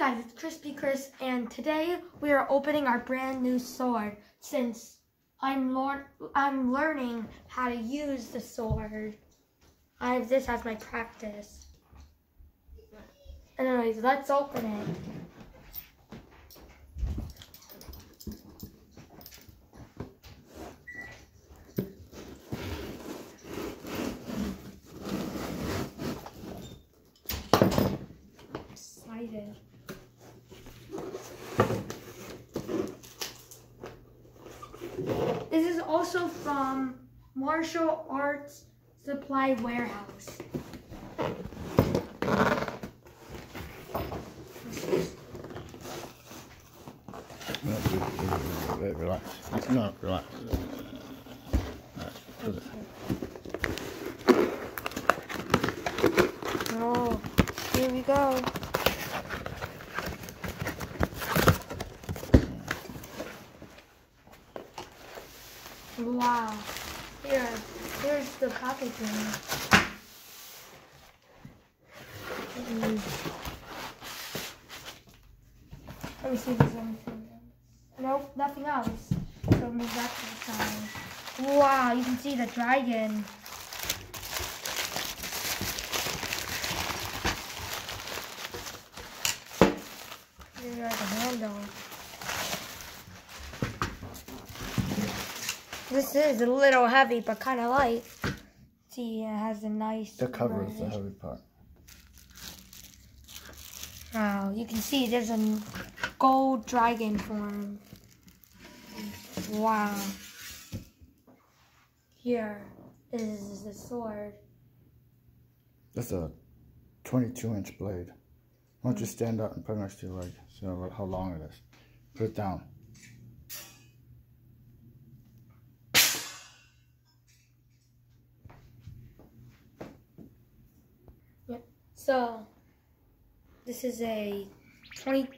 Hey guys, it's Crispy Chris, and today we are opening our brand new sword. Since I'm learning how to use the sword, I have this as my practice. Anyways, let's open it. I'm excited. This is also from Martial Arts Supply Warehouse. Relax. No, relax. Oh, here we go. Wow. Here's the packaging. Let me see if there's anything else. Nope, nothing else. So move that to the side. Wow, you can see the dragon. Here's like a handle. This is a little heavy, but kind of light. See, it has a nice... The cover is the heavy part. Wow, you can see there's a gold dragon form. Wow. Here is the sword. That's a 22-inch blade. Why don't you stand up and put it next to your leg, so how long it is. Put it down. So, this is a 20, you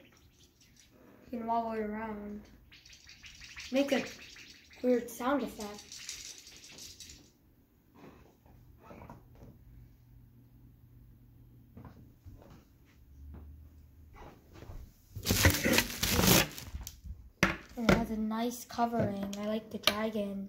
can wobble it around, make a weird sound effect. And it has a nice covering, I like the dragon.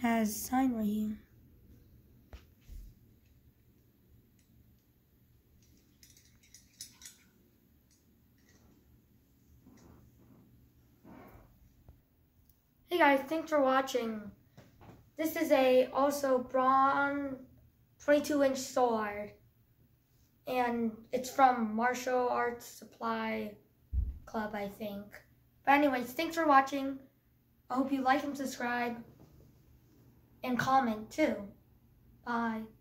Has a sign right here. Hey guys, thanks for watching. This is a also bronze 22-inch sword, and it's from Martial Arts Supply Club, I think. But anyways, thanks for watching. I hope you like and subscribe. And comment too. Bye.